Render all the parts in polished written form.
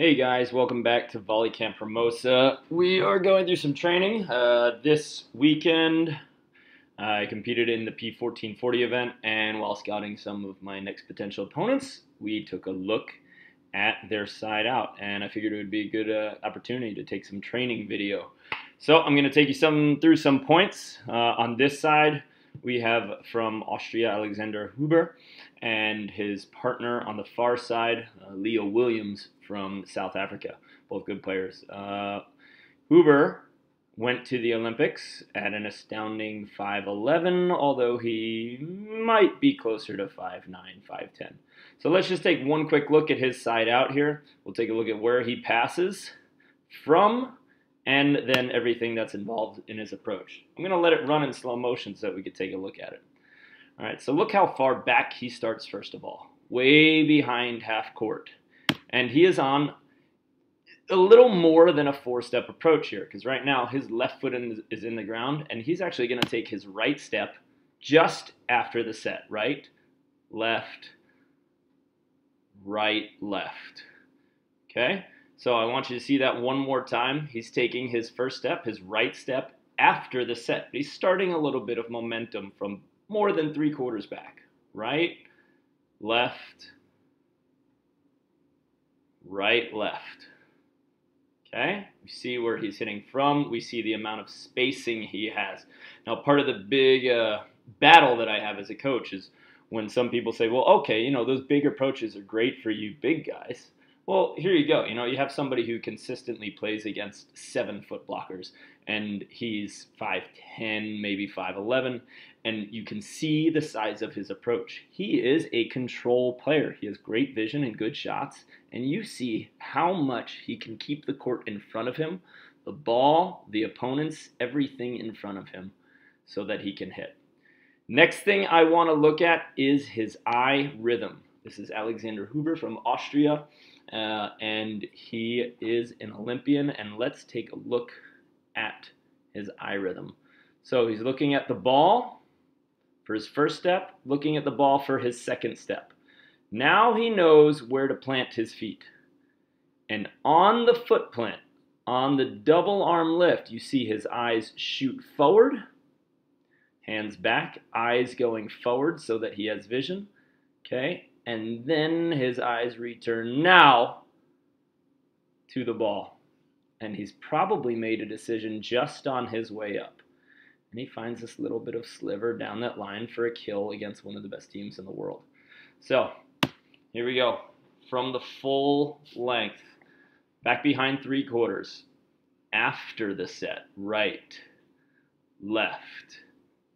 Hey guys, welcome back to Volley Camp Hermosa. We are going through some training. This weekend I competed in the P1440 event, and while scouting some of my next potential opponents, we took a look at their side out, and I figured it would be a good opportunity to take some training video. So I'm going to take you through some points. On this side we have from Austria Alexander Huber, and his partner on the far side, Leo Williams from South Africa. Both good players. Huber went to the Olympics at an astounding 5'11", although he might be closer to 5'9", 5'10". So let's just take one quick look at his side out here. We'll take a look at where he passes from, and then everything that's involved in his approach. I'm going to let it run in slow motion so that we can take a look at it. All right, so look how far back he starts first of all. Way behind half court. And he is on a little more than a four-step approach here, because right now his left foot is in the ground, and he's actually going to take his right step just after the set. Right, left, right, left. Okay? So I want you to see that one more time. He's taking his first step, his right step, after the set. But he's starting a little bit of momentum from more than three quarters back. Right, left. Okay? We see where he's hitting from. We see the amount of spacing he has. Now, part of the big battle that I have as a coach is when some people say, well, okay, you know, those big approaches are great for you big guys. Well, here you go. You know, you have somebody who consistently plays against 7-foot blockers, and he's 5'10", maybe 5'11", and you can see the size of his approach. He is a control player. He has great vision and good shots, and you see how much he can keep the court in front of him, the ball, the opponents, everything in front of him so that he can hit. Next thing I want to look at is his eye rhythm. This is Alexander Huber from Austria. And he is an Olympian, and let's take a look at his eye rhythm. So he's looking at the ball for his first step, looking at the ball for his second step. Now he knows where to plant his feet. And on the foot plant, on the double arm lift, you see his eyes shoot forward, hands back, eyes going forward so that he has vision. Okay. And then his eyes return now to the ball. And he's probably made a decision just on his way up. And he finds this little bit of sliver down that line for a kill against one of the best teams in the world. So, here we go. From the full length. Back behind three quarters. After the set. Right. Left.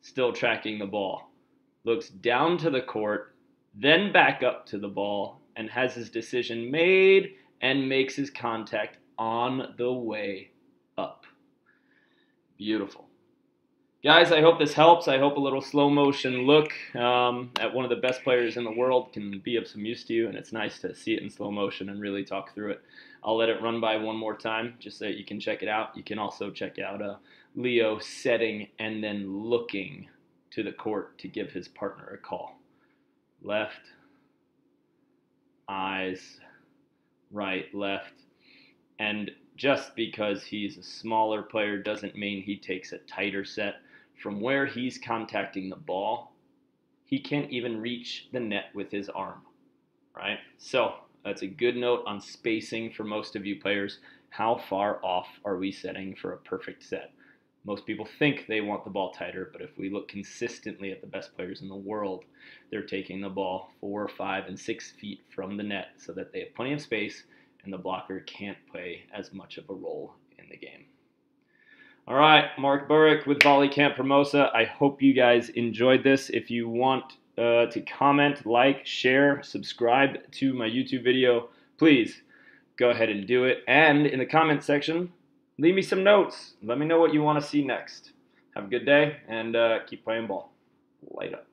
Still tracking the ball. Looks down to the court. Then back up to the ball, and has his decision made, and makes his contact on the way up. Beautiful. Guys, I hope this helps. I hope a little slow motion look at one of the best players in the world can be of some use to you, and it's nice to see it in slow motion and really talk through it. I'll let it run by one more time just so that you can check it out. You can also check out Leo setting and then looking to the court to give his partner a call. Left, eyes, right, left. And just because he's a smaller player doesn't mean he takes a tighter set. From where he's contacting the ball, he can't even reach the net with his arm, right? So that's a good note on spacing for most of you players. How far off are we setting for a perfect set? Most people think they want the ball tighter, but if we look consistently at the best players in the world, they're taking the ball 4, 5, and 6 feet from the net so that they have plenty of space and the blocker can't play as much of a role in the game. All right, Mark Burick with Volley Camp Hermosa. I hope you guys enjoyed this. If you want to comment, like, share, subscribe to my YouTube video, please go ahead and do it. And in the comment section, leave me some notes. Let me know what you want to see next. Have a good day, and keep playing ball. Light up.